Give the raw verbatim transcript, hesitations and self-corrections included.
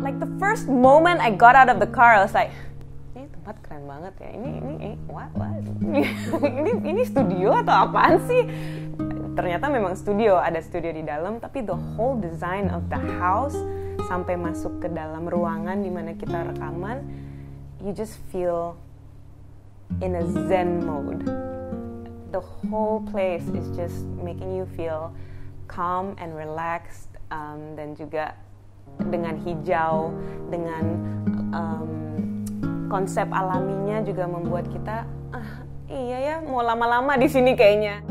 Like the first moment I got out of the car, I was like, ini tempat keren banget ya. Ini ini eh, what what? ini ini studio atau apaan sih? Ternyata memang studio, ada studio di dalam, tapi the whole design of the house sampai masuk ke dalam ruangan di mana kita rekaman, you just feel in a zen mode. The whole place is just making you feel calm and relaxed, um, dan juga dengan hijau, dengan um, konsep alaminya juga membuat kita, ah, iya ya, mau lama-lama di sini kayaknya.